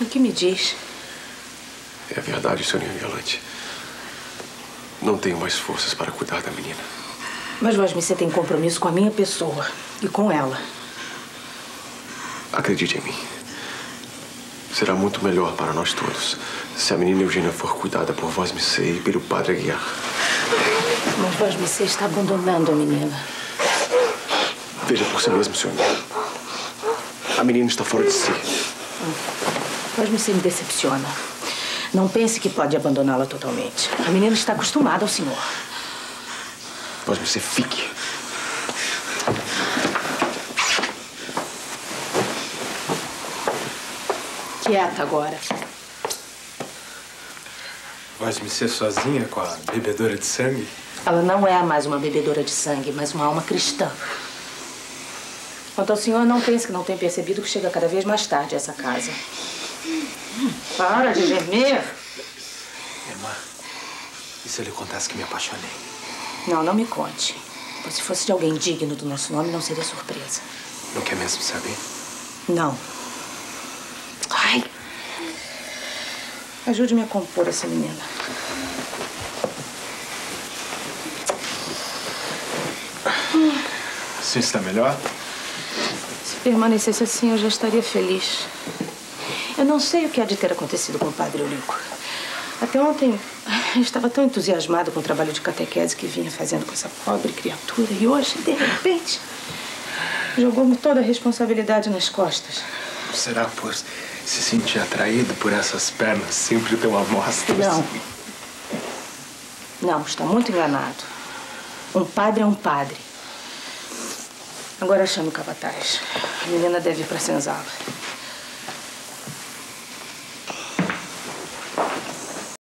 O que me diz? É verdade, seu Ninho Violante. Não tenho mais forças para cuidar da menina. Mas Vosmir, você tem compromisso com a minha pessoa e com ela. Acredite em mim. Será muito melhor para nós todos se a menina Eugênia for cuidada por Vosmir e pelo Padre Aguiar. Mas Vosmir está abandonando a menina. Veja por si mesmo, senhor. A menina está fora de si. Vosmir me decepciona. Não pense que pode abandoná-la totalmente. A menina está acostumada ao senhor. Vosmir, fique. Quieta agora. Vais me ser sozinha com a bebedora de sangue? Ela não é mais uma bebedora de sangue, mas uma alma cristã. Quanto ao senhor, não pense que não tem percebido que chega cada vez mais tarde a essa casa. Para de gemer. Irmã, e se eu lhe contasse que me apaixonei? Não, não me conte. Pois se fosse de alguém digno do nosso nome, não seria surpresa. Não quer mesmo saber? Não. Ai! Ajude-me a compor essa menina. Você está melhor? Se permanecesse assim, eu já estaria feliz. Eu não sei o que há de ter acontecido com o Padre Eurico. Até ontem, eu estava tão entusiasmado com o trabalho de catequese que vinha fazendo com essa pobre criatura. E hoje, de repente, jogou-me toda a responsabilidade nas costas. Será por se sentir atraído por essas pernas sempre tão amostras? Não. Não, está muito enganado. Um padre é um padre. Agora chame o capataz. A menina deve ir para Senzala.